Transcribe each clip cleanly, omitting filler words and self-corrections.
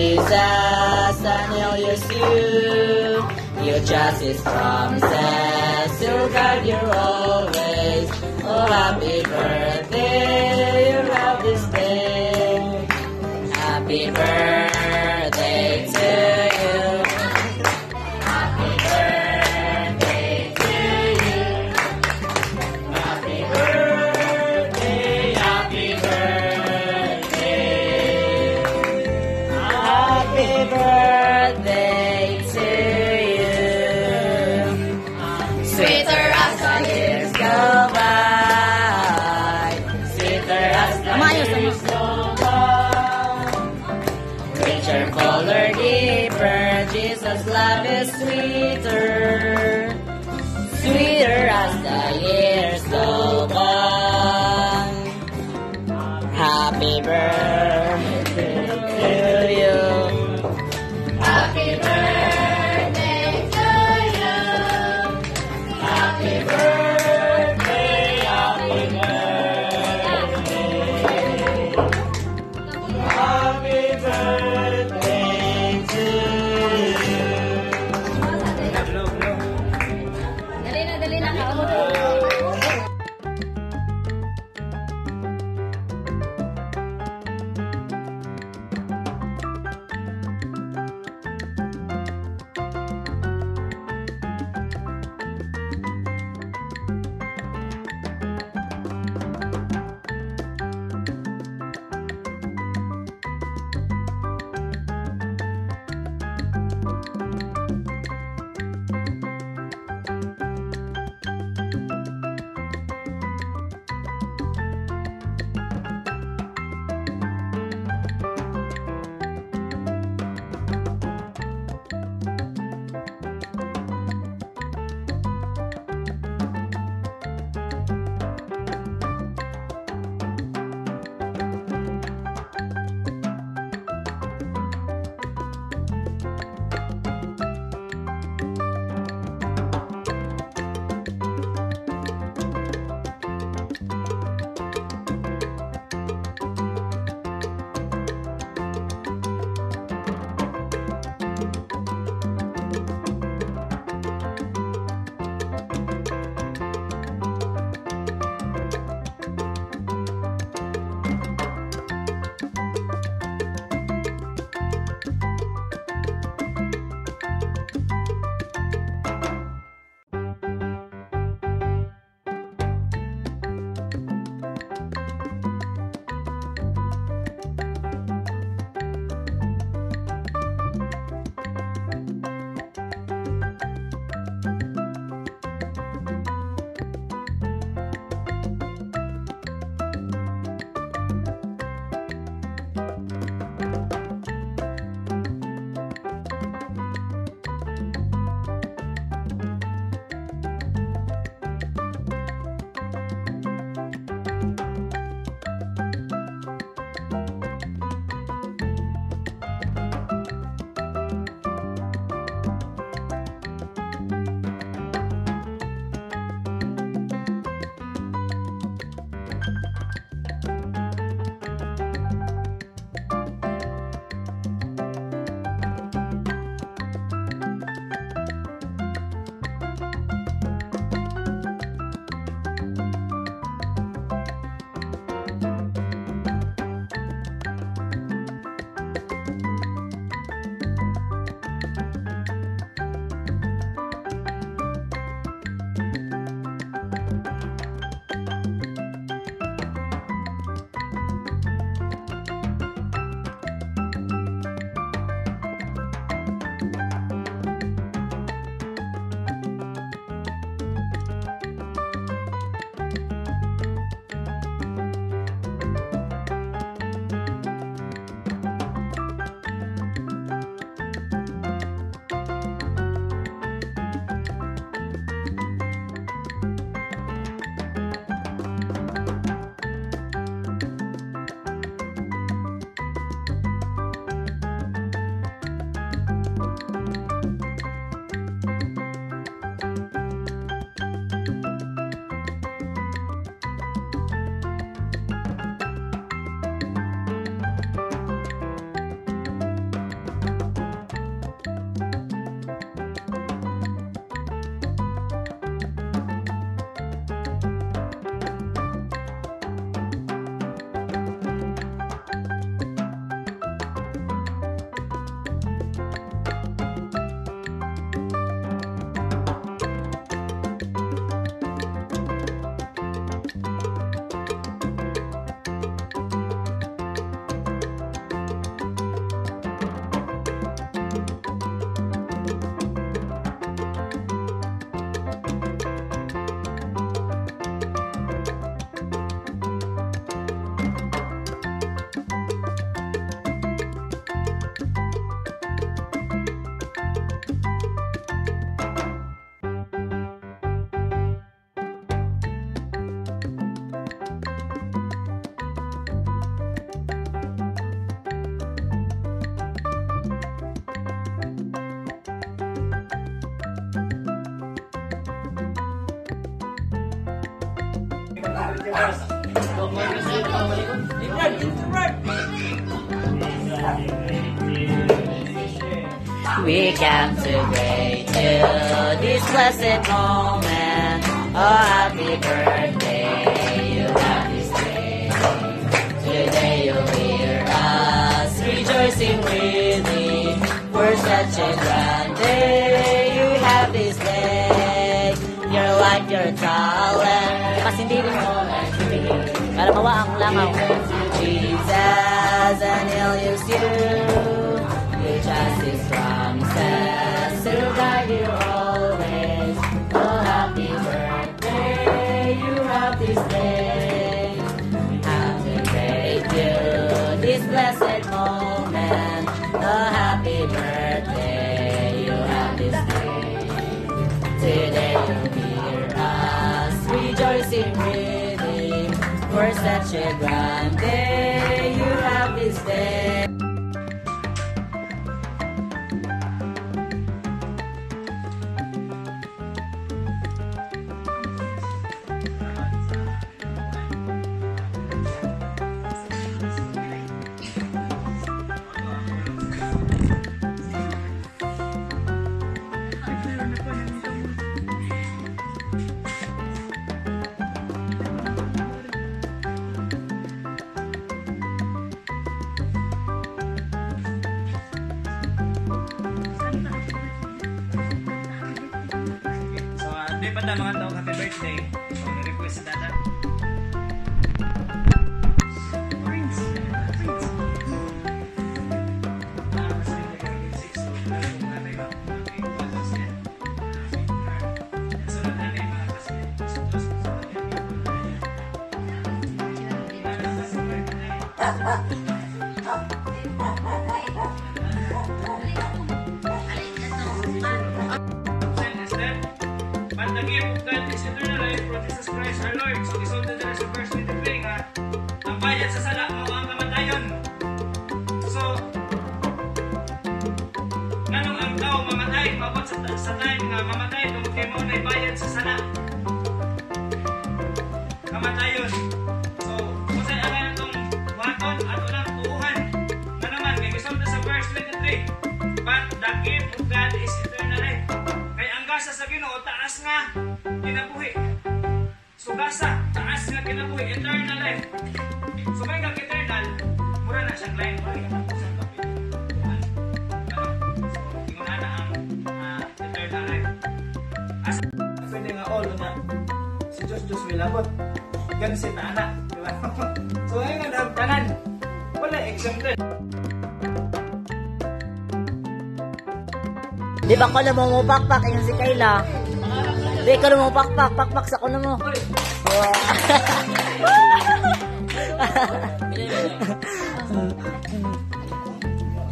Jesus, I know your you. Your justice promises to guide you always. Oh, happy birthday, you have this day. Happy birthday to you. Richer, fuller, deeper, Jesus' love is sweeter, sweeter as the years go by. Happy birthday to you. Happy birthday to you. Happy birthday. No, no. We can today till this blessed moment. Oh, happy birthday, you have this day. Today you'll hear us rejoicing really for such a grand day. You have this day, your life, your talent. Pasindilin mo, para mawa ang langaw. Jesus, and he'll use you. Just his promises to guide you always. Oh, happy birthday, you have this day. Have to take you this blessed moment. Oh, happy birthday, you have this day. Today you'll hear us rejoicing with him for such a grand day. You have this day. Dapat na mga tao, happy birthday. Kung request na dada. Prince! Prince! The gift of God is eternal life from Jesus Christ our Lord. So isunod na sa verse 23 nga, ang bayad sa sala o ang kamatayon. So, ganong ang tao mamatay, mabot sa time nga mamatay, tumuti mo na bayad sa sala. Kamatayon. So, kung saan ang ganyan itong waton at unang tuuhan, na naman, may isunod na sa verse 23, but the gift of God is eternal life. Kaya ang gasa sa Ginoo, taas nga kinabuhi. So gasa, taas nga kinabuhi, eternal life. So may nga eternal, mura na siyang lain. Mura na siyang kapit. So tinguna na ang eternal life. Pwede nga all na si Diyos may labot. Ganun si Tana. So ngayon ang tanan, wala exempted. Di ba ko na mo pakpak, ayun si Kayla. Di ko na mo pakpak, pakpak sa ko na mo.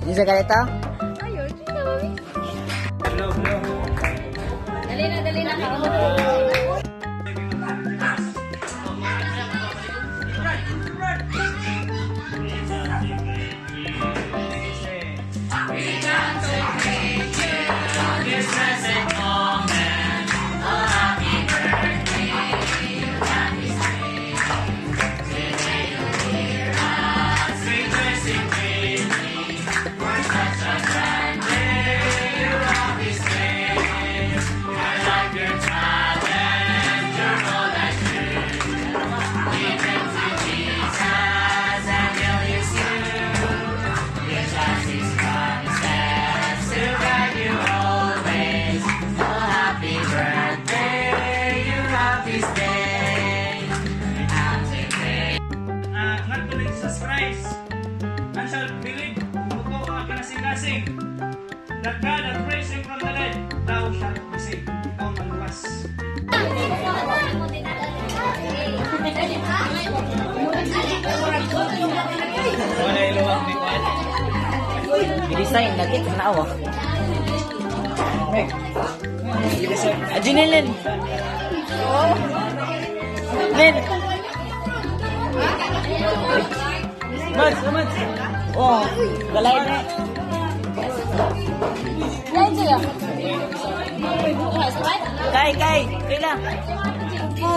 Hindi sa kalita? Ayun, hindi na mami. Dali na, dali na. That God has raised him from the dead, thou shalt receive. Ikaw maluwas. Wala iluwag ni Kwan. Bilisain, lagi ka naawa. Bilisain. Adinilin. Lin. Mads, mads. Oh, galay na. Đây chưa? Cái, cái, cái nào? của